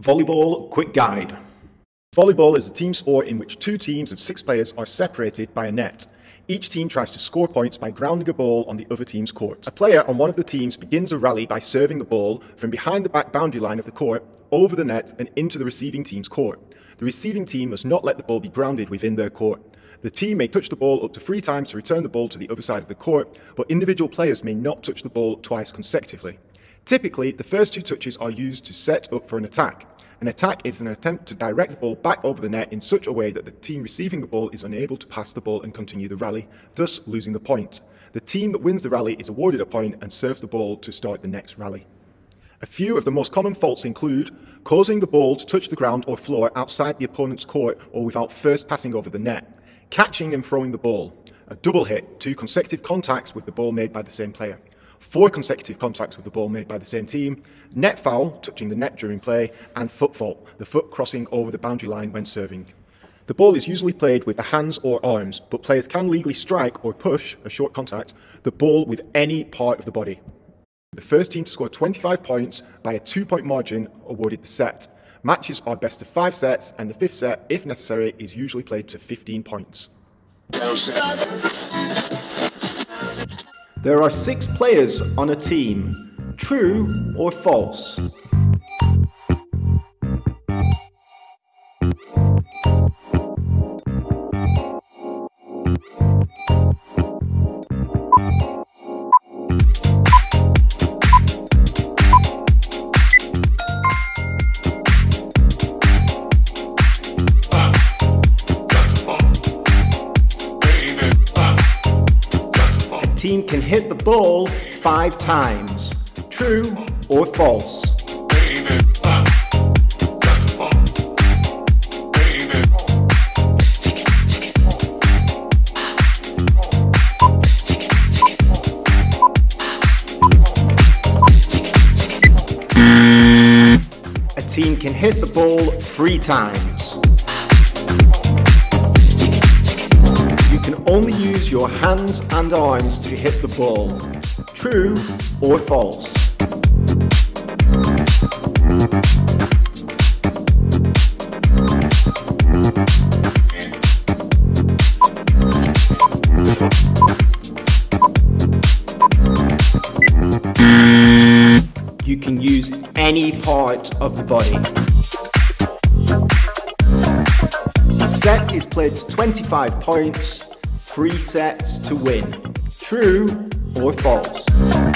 Volleyball Quick Guide. Volleyball is a team sport in which two teams of 6 players are separated by a net. Each team tries to score points by grounding a ball on the other team's court. A player on one of the teams begins a rally by serving the ball from behind the back boundary line of the court, over the net and into the receiving team's court. The receiving team must not let the ball be grounded within their court. The team may touch the ball up to 3 times to return the ball to the other side of the court, but individual players may not touch the ball twice consecutively. Typically, the first 2 touches are used to set up for an attack. An attack is an attempt to direct the ball back over the net in such a way that the team receiving the ball is unable to pass the ball and continue the rally, thus losing the point. The team that wins the rally is awarded a point and serves the ball to start the next rally. A few of the most common faults include causing the ball to touch the ground or floor outside the opponent's court or without first passing over the net, catching and throwing the ball, a double hit, 2 consecutive contacts with the ball made by the same player, 4 consecutive contacts with the ball made by the same team, net foul, touching the net during play, and foot fault, the foot crossing over the boundary line when serving. The ball is usually played with the hands or arms, but players can legally strike or push, a short contact, the ball with any part of the body. The first team to score 25 points by a 2-point margin awarded the set. Matches are best of 5 sets, and the 5th set, if necessary, is usually played to 15 points. There are 6 players on a team. True or false? Team can hit the ball 5 times. True or false? A team can hit the ball 3 times. You can only use your hands and arms to hit the ball. True or false? You can use any part of the body. Set is played to 25 points, 3 sets to win. True or false?